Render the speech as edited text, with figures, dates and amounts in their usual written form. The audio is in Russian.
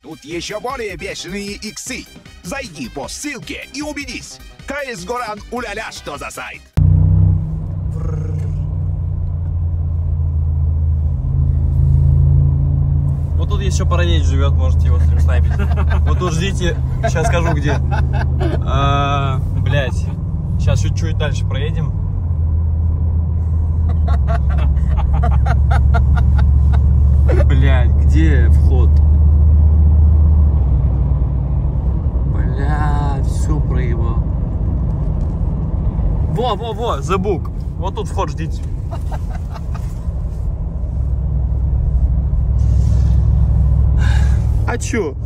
Тут еще более бешеные иксы. Зайди по ссылке и убедись. CSGORAN уляля, что за сайт. Вот тут еще парадеевич живет, можете его снайпить. Вот тут ждите, сейчас скажу где. Блять, сейчас чуть-чуть дальше проедем. Блять, где вход? Блять, все проебал. Во-во-во, The Book. Вот тут вход ждите. А чё?